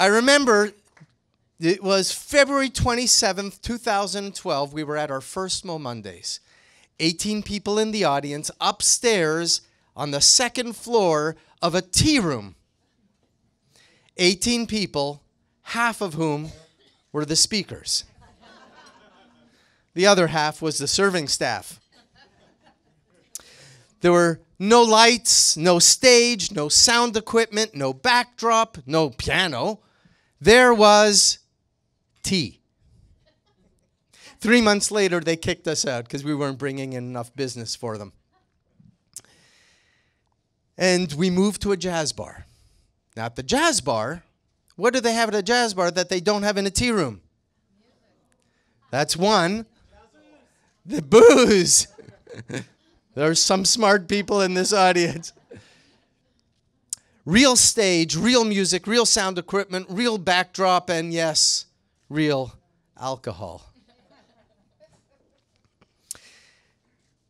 I remember it was February 27th, 2012. We were at our first Momondays. 18 people in the audience upstairs on the second floor of a tea room. 18 people, half of whom were the speakers. The other half was the serving staff. There were no lights, no stage, no sound equipment, no backdrop, no piano. There was tea. 3 months later, they kicked us out because we weren't bringing in enough business for them. And we moved to a jazz bar. Now, at the jazz bar, what do they have at a jazz bar that they don't have in a tea room? That's one. The booze. There are some smart people in this audience. Real stage, real music, real sound equipment, real backdrop, and yes, real alcohol.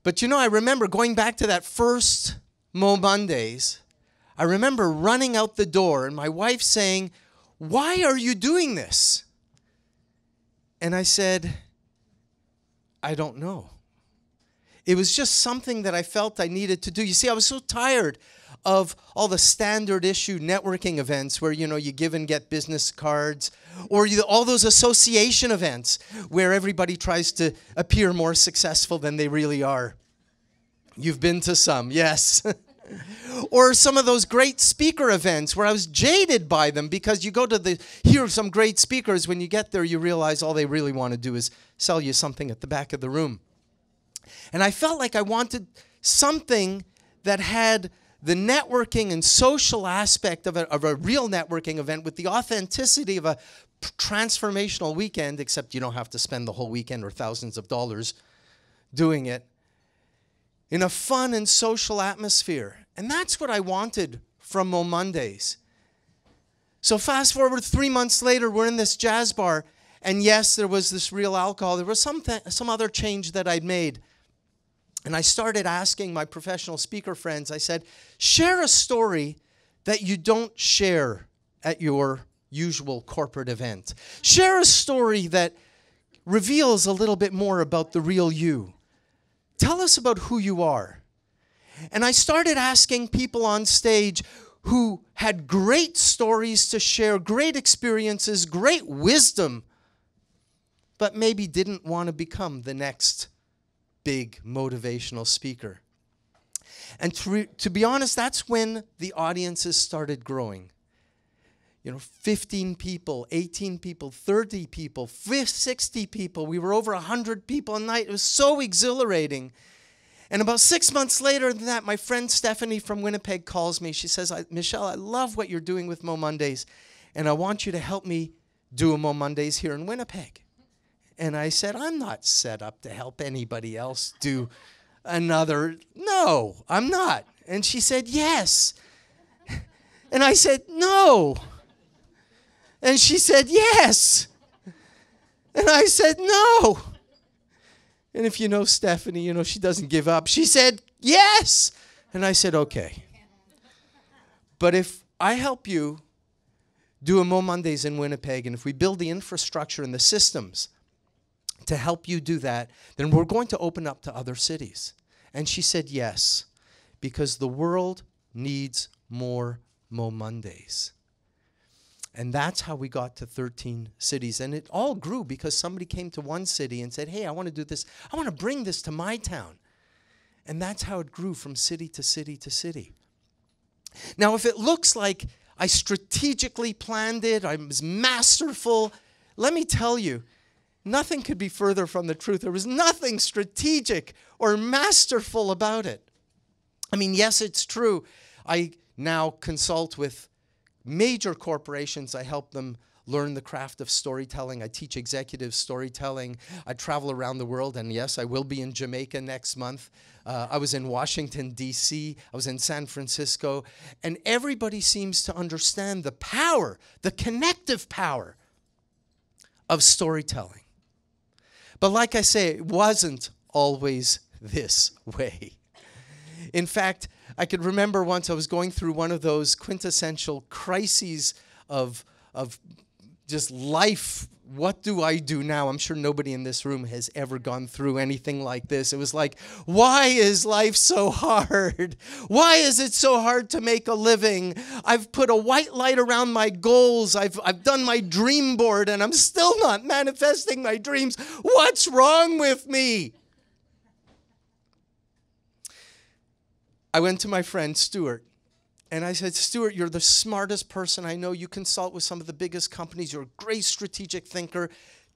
But you know, I remember going back to that first Momondays. I remember running out the door and my wife saying, "Why are you doing this?" And I said, "I don't know." It was just something that I felt I needed to do. You see, I was so tired of all the standard issue networking events where, you know, you give and get business cards, or all those association events where everybody tries to appear more successful than they really are. You've been to some, yes. Or some of those great speaker events where I was jaded by them, because you go to hear some great speakers, when you get there you realize all they really want to do is sell you something at the back of the room. And I felt like I wanted something that had the networking and social aspect of a real networking event with the authenticity of a transformational weekend, except you don't have to spend the whole weekend or thousands of dollars doing it, in a fun and social atmosphere. And that's what I wanted from Momondays. So fast forward 3 months later, we're in this jazz bar, and yes, there was this real alcohol. There was some other change that I'd made. And I started asking my professional speaker friends, I said, "Share a story that you don't share at your usual corporate event. Share a story that reveals a little bit more about the real you. Tell us about who you are." And I started asking people on stage who had great stories to share, great experiences, great wisdom, but maybe didn't want to become the next big motivational speaker. And to be honest, that's when the audiences started growing. You know, 15 people, 18 people, 30 people, 60 people. We were over 100 people a night. It was so exhilarating. And about 6 months later than that, my friend Stephanie from Winnipeg calls me. She says, "Michelle, I love what you're doing with Momondays, and I want you to help me do a Momondays here in Winnipeg." And I said, "I'm not set up to help anybody else do another. No, I'm not." And she said, "Yes." And I said, "No." And she said, "Yes." And I said, "No." And if you know Stephanie, you know she doesn't give up. She said, "Yes." And I said, "Okay. But if I help you do a Momondays in Winnipeg, and if we build the infrastructure and the systems to help you do that, then we're going to open up to other cities." And she said yes, because the world needs more Momondays. And that's how we got to 13 cities. And it all grew because somebody came to one city and said, "Hey, I want to do this. I want to bring this to my town." And that's how it grew from city to city to city. Now, if it looks like I strategically planned it, I was masterful, let me tell you, nothing could be further from the truth. There was nothing strategic or masterful about it. I mean, yes, it's true. I now consult with major corporations. I help them learn the craft of storytelling. I teach executive storytelling. I travel around the world, and yes, I will be in Jamaica next month. I was in Washington, D.C. I was in San Francisco. And everybody seems to understand the power, the connective power of storytelling. But like I say, it wasn't always this way. In fact, I could remember once I was going through one of those quintessential crises of of just life. What do I do now? I'm sure nobody in this room has ever gone through anything like this. It was like, why is life so hard? Why is it so hard to make a living? I've put a white light around my goals. I've done my dream board, and I'm still not manifesting my dreams. What's wrong with me? I went to my friend Stuart. And I said, Stuart, you're the smartest person I know. You consult with some of the biggest companies. You're a great strategic thinker.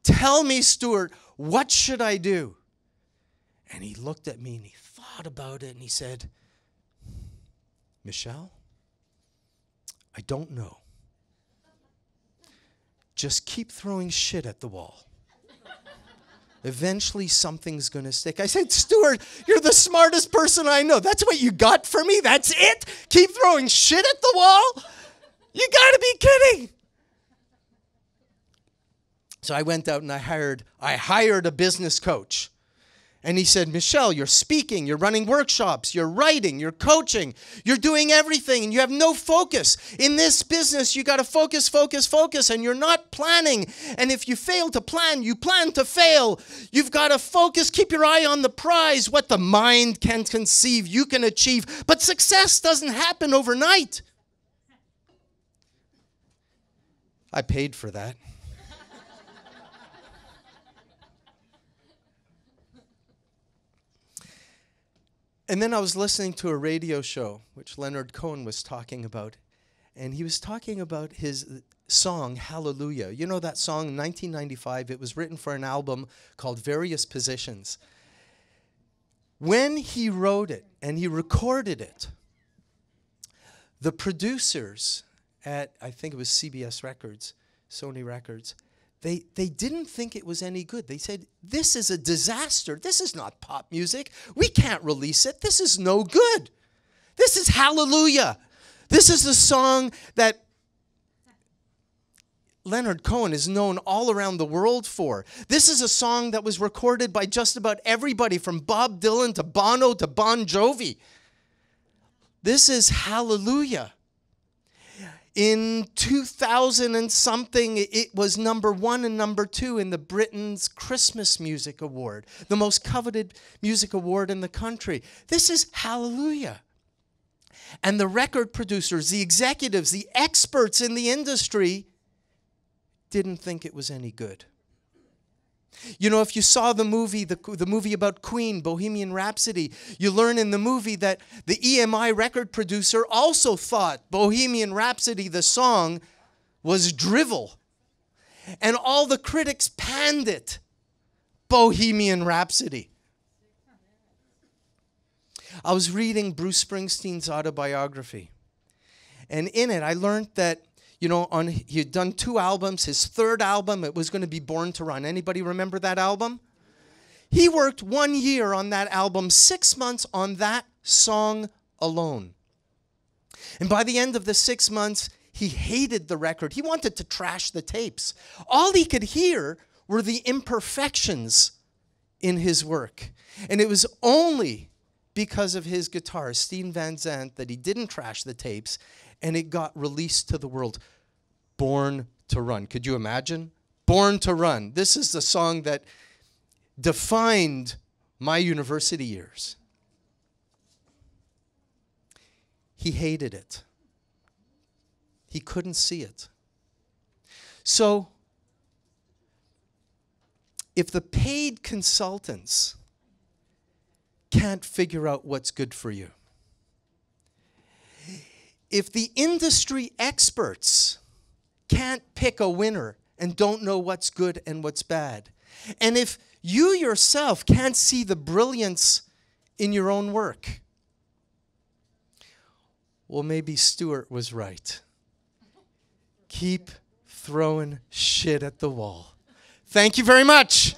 Tell me, Stuart, what should I do? And he looked at me and he thought about it and he said, Michelle, I don't know. Just keep throwing shit at the wall. Eventually something's going to stick. I said, Stuart, you're the smartest person I know. That's what you got for me? That's it? Keep throwing shit at the wall? You got to be kidding. So I went out and I hired a business coach. And he said, Michelle, you're speaking, you're running workshops, you're writing, you're coaching, you're doing everything, and you have no focus. In this business, you got to focus, focus, focus, and you're not planning. And if you fail to plan, you plan to fail. You've got to focus, keep your eye on the prize. What the mind can conceive, you can achieve. But success doesn't happen overnight. I paid for that. And then I was listening to a radio show, which Leonard Cohen was talking about. And he was talking about his song, Hallelujah. You know that song, 1995? It was written for an album called Various Positions. When he wrote it and he recorded it, the producers at, I think it was CBS Records, Sony Records, They didn't think it was any good. They said, this is a disaster. This is not pop music. We can't release it. This is no good. This is Hallelujah. This is the song that Leonard Cohen is known all around the world for. This is a song that was recorded by just about everybody, from Bob Dylan to Bono to Bon Jovi. This is Hallelujah. In 2000 and something, it was #1 and #2 in the Britain's Christmas Music Award, the most coveted music award in the country. This is Hallelujah. And the record producers, the executives, the experts in the industry didn't think it was any good. You know, if you saw the movie, the movie about Queen, Bohemian Rhapsody, you learn in the movie that the EMI record producer also thought Bohemian Rhapsody, the song, was drivel. And all the critics panned it, Bohemian Rhapsody. I was reading Bruce Springsteen's autobiography. And in it, I learned that he had done 2 albums. His 3rd album, it was going to be Born to Run. Anybody remember that album? He worked 1 year on that album, 6 months on that song alone. And by the end of the 6 months, he hated the record. He wanted to trash the tapes. All he could hear were the imperfections in his work. And it was only because of his guitarist, Steve Van Zandt, that he didn't trash the tapes, and it got released to the world. Born to Run. Could you imagine? Born to Run. This is the song that defined my university years. He hated it. He couldn't see it. So, if the paid consultants can't figure out what's good for you, if the industry experts can't pick a winner and don't know what's good and what's bad, and if you yourself can't see the brilliance in your own work, well, maybe Stuart was right. Keep throwing shit at the wall. Thank you very much.